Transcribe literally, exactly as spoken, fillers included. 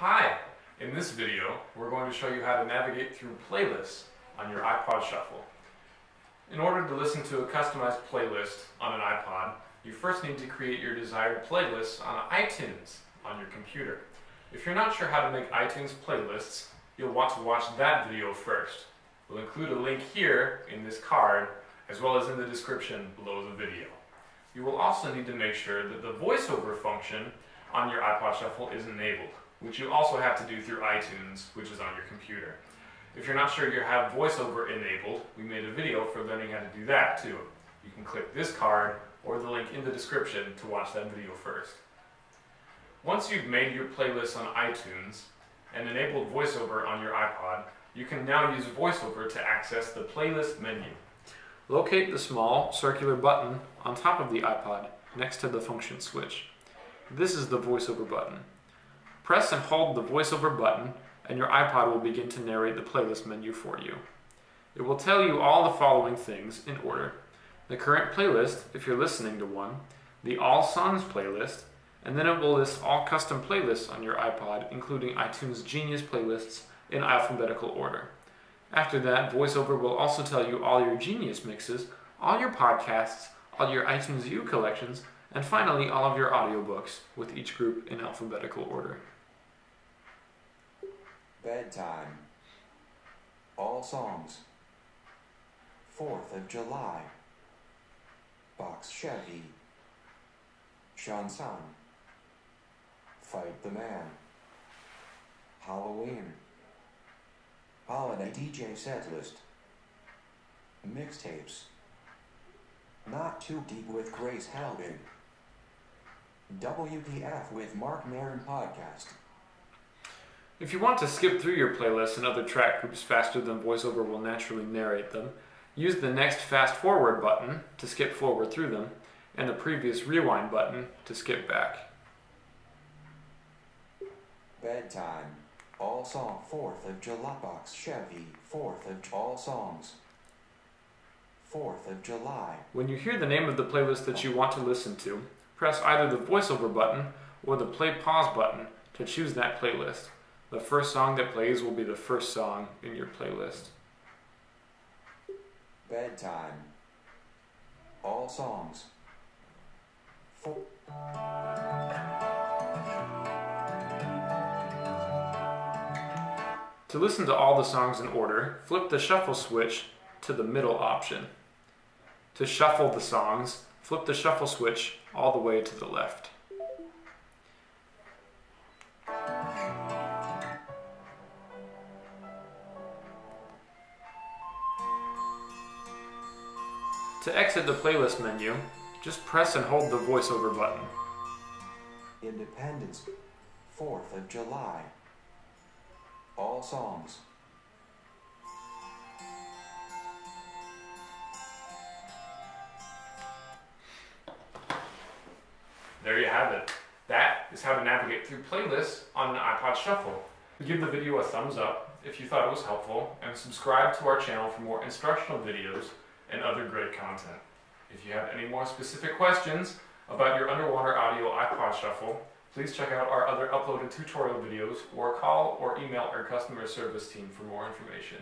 Hi! In this video, we're going to show you how to navigate through playlists on your iPod Shuffle. In order to listen to a customized playlist on an iPod, you first need to create your desired playlist on iTunes on your computer. If you're not sure how to make iTunes playlists, you'll want to watch that video first. We'll include a link here in this card, as well as in the description below the video. You will also need to make sure that the VoiceOver function on your iPod Shuffle is enabled, which you also have to do through iTunes, which is on your computer. If you're not sure you have VoiceOver enabled, we made a video for learning how to do that too. You can click this card or the link in the description to watch that video first. Once you've made your playlist on iTunes and enabled VoiceOver on your iPod, you can now use VoiceOver to access the playlist menu. Locate the small circular button on top of the iPod next to the function switch. This is the VoiceOver button. Press and hold the VoiceOver button and your iPod will begin to narrate the playlist menu for you. It will tell you all the following things in order: the current playlist, if you're listening to one, the All Songs playlist, and then it will list all custom playlists on your iPod, including iTunes Genius playlists in alphabetical order. After that, VoiceOver will also tell you all your Genius mixes, all your podcasts, all your iTunes U collections, and finally all of your audiobooks, with each group in alphabetical order. Bedtime. All songs. Fourth of July. Box Chevy. Chanson. Fight the Man. Halloween. Holiday D J setlist. Mixtapes. Not Too Deep with Grace Helbig. W T F with Marc Maron podcast. If you want to skip through your playlists and other track groups faster than VoiceOver will naturally narrate them, use the next fast forward button to skip forward through them, and the previous rewind button to skip back. Bedtime. All song fourth of July. Box Chevy. Fourth of all songs. Fourth of July. When you hear the name of the playlist that you want to listen to, press either the VoiceOver button or the play pause button to choose that playlist. The first song that plays will be the first song in your playlist. Bedtime. All songs. Four. To listen to all the songs in order, flip the shuffle switch to the middle option. To shuffle the songs, flip the shuffle switch all the way to the left. To exit the playlist menu, just press and hold the VoiceOver button. Independence, fourth of July. All songs. There you have it. That is how to navigate through playlists on an iPod Shuffle. Give the video a thumbs up if you thought it was helpful, and subscribe to our channel for more instructional videos and other great content. If you have any more specific questions about your Underwater Audio iPod Shuffle, please check out our other uploaded tutorial videos, or call or email our customer service team for more information.